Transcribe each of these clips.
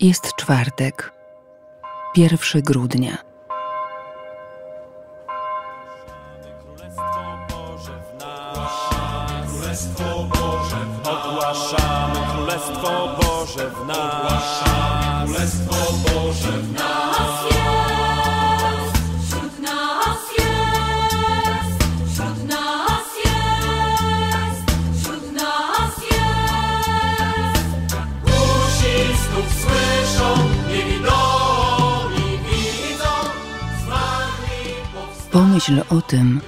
Jest czwartek, 1 grudnia. Królestwo Boże w nas ogłaszamy, Królestwo Boże w nas ogłaszamy, Królestwo Boże w nas jest, wśród nas jest, wśród nas jest, wśród nas jest. Głusi znów słyszą, niewidomi widzą, znani powstają. Pomyśl o tym,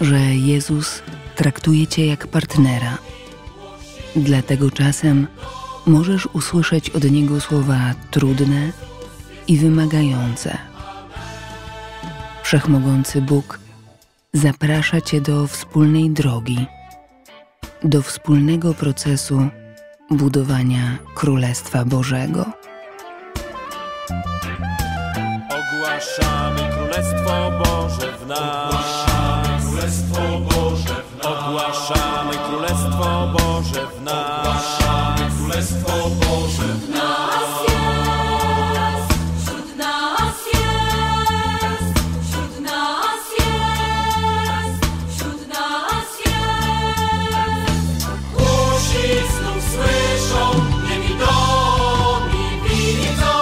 że Jezus traktuje Cię jak partnera. Dlatego czasem możesz usłyszeć od Niego słowa trudne i wymagające. Wszechmogący Bóg zaprasza Cię do wspólnej drogi, do wspólnego procesu budowania Królestwa Bożego. Ogłaszamy Królestwo Boże w nas. Ogłaszamy Królestwo Boże w nas. Ogłaszamy Królestwo Boże w nas jest, wśród nas jest, wśród nas jest, wśród nas jest. Głusi znów słyszą, niewidomi widzą,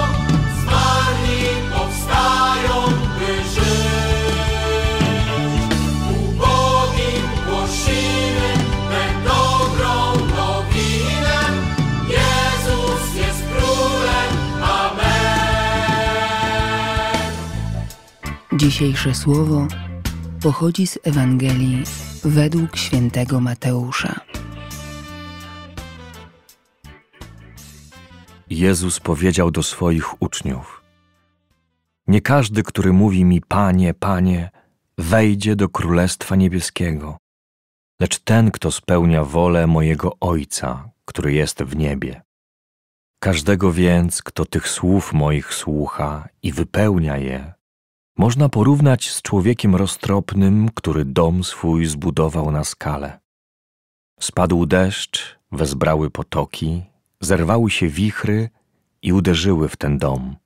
zmarli powstają, by żyć. Ubogim głosimy tę dobrą nowinę. Jezus jest królem. Amen. Dzisiejsze słowo pochodzi z Ewangelii według świętego Mateusza. Jezus powiedział do swoich uczniów: nie każdy, który mówi mi: Panie, Panie, wejdzie do Królestwa Niebieskiego, lecz ten, kto spełnia wolę mojego Ojca, który jest w niebie. Każdego więc, kto tych słów moich słucha i wypełnia je, można porównać z człowiekiem roztropnym, który dom swój zbudował na skale. Spadł deszcz, wezbrały potoki, zerwały się wichry i uderzyły w ten dom.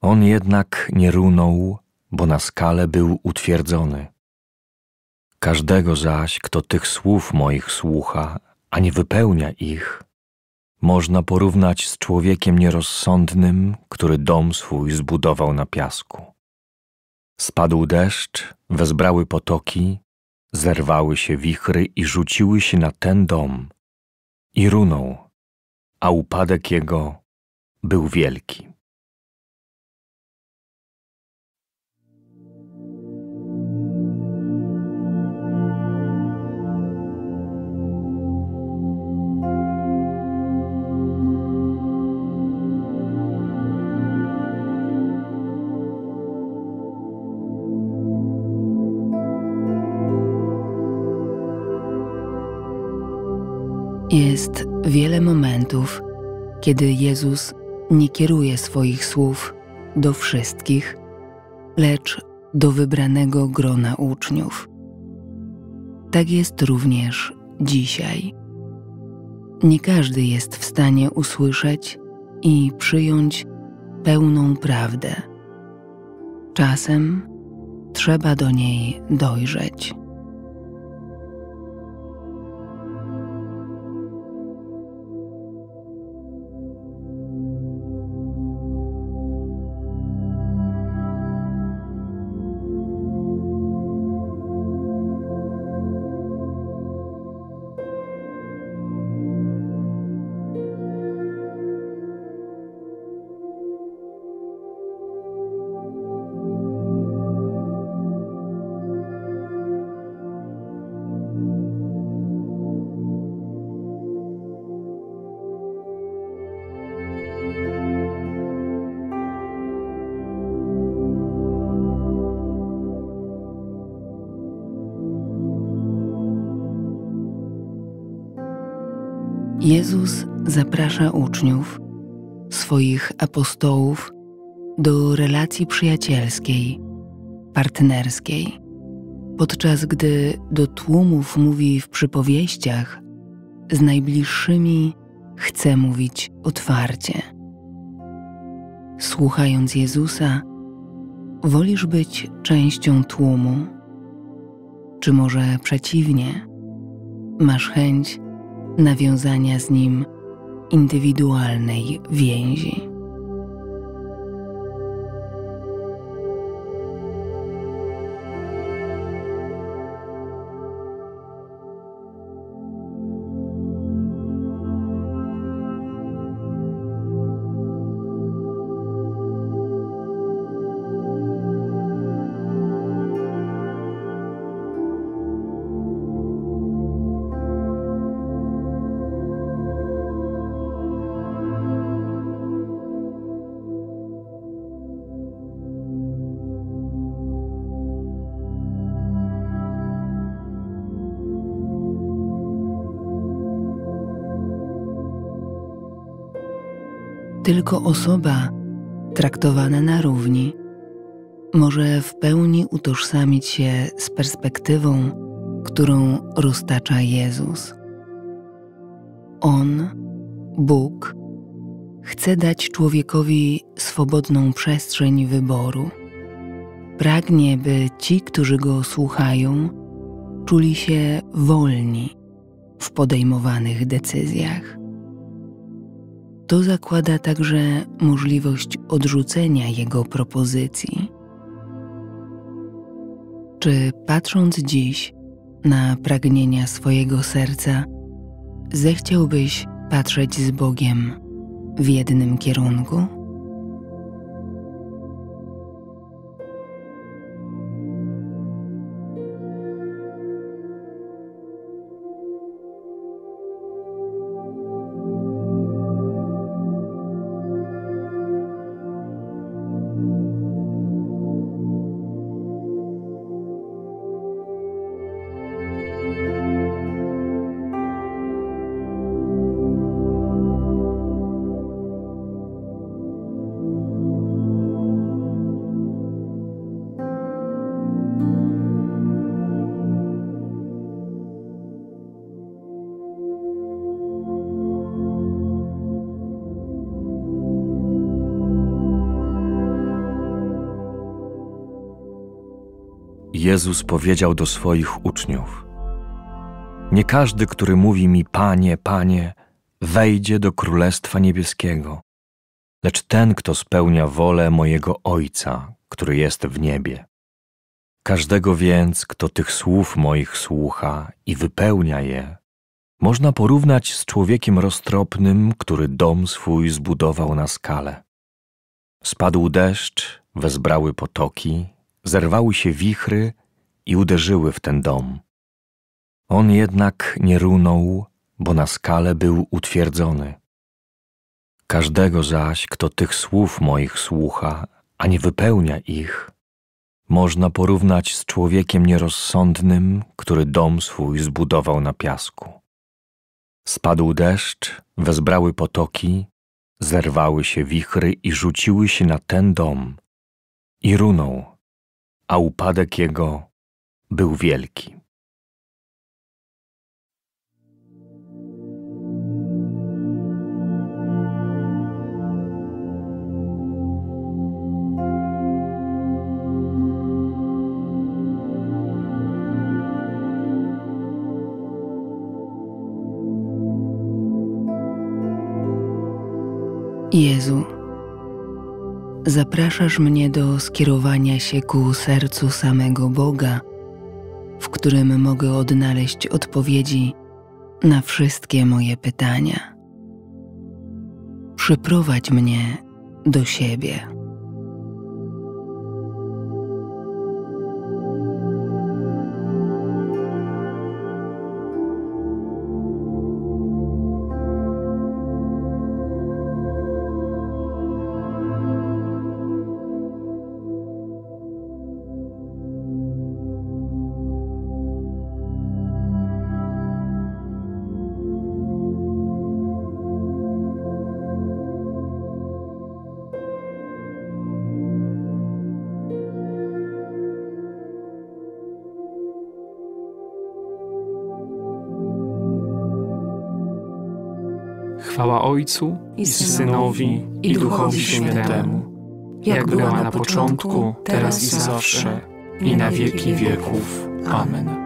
On jednak nie runął, bo na skale był utwierdzony. Każdego zaś, kto tych słów moich słucha, a nie wypełnia ich, można porównać z człowiekiem nierozsądnym, który dom swój zbudował na piasku. Spadł deszcz, wezbrały potoki, zerwały się wichry i rzuciły się na ten dom. I runął, a upadek jego był wielki. Jest wiele momentów, kiedy Jezus nie kieruje swoich słów do wszystkich, lecz do wybranego grona uczniów. Tak jest również dzisiaj. Nie każdy jest w stanie usłyszeć i przyjąć pełną prawdę. Czasem trzeba do niej dojrzeć. Jezus zaprasza uczniów, swoich apostołów, do relacji przyjacielskiej, partnerskiej, podczas gdy do tłumów mówi w przypowieściach, z najbliższymi chce mówić otwarcie. Słuchając Jezusa, wolisz być częścią tłumu? Czy może przeciwnie, masz chęć nawiązania z Nim indywidualnej więzi? Tylko osoba traktowana na równi może w pełni utożsamić się z perspektywą, którą roztacza Jezus. On, Bóg, chce dać człowiekowi swobodną przestrzeń wyboru. Pragnie, by ci, którzy Go słuchają, czuli się wolni w podejmowanych decyzjach. To zakłada także możliwość odrzucenia Jego propozycji. Czy patrząc dziś na pragnienia swojego serca, zechciałbyś patrzeć z Bogiem w jednym kierunku? Jezus powiedział do swoich uczniów: nie każdy, który mówi mi Panie, Panie, wejdzie do Królestwa Niebieskiego, lecz ten, kto spełnia wolę mojego Ojca, który jest w niebie. Każdego więc, kto tych słów moich słucha i wypełnia je, można porównać z człowiekiem roztropnym, który dom swój zbudował na skale. Spadł deszcz, wezbrały potoki, zerwały się wichry i uderzyły w ten dom. On jednak nie runął, bo na skale był utwierdzony. Każdego zaś, kto tych słów moich słucha, a nie wypełnia ich, można porównać z człowiekiem nierozsądnym, który dom swój zbudował na piasku. Spadł deszcz, wezbrały potoki, zerwały się wichry i rzuciły się na ten dom i runął, a upadek jego był wielki. Jezu, zapraszasz mnie do skierowania się ku sercu samego Boga, w którym mogę odnaleźć odpowiedzi na wszystkie moje pytania. Przyprowadź mnie do siebie. Chwała Ojcu i Synowi i Duchowi Świętemu, jak była na początku, teraz i zawsze, i na wieki wieków. Amen.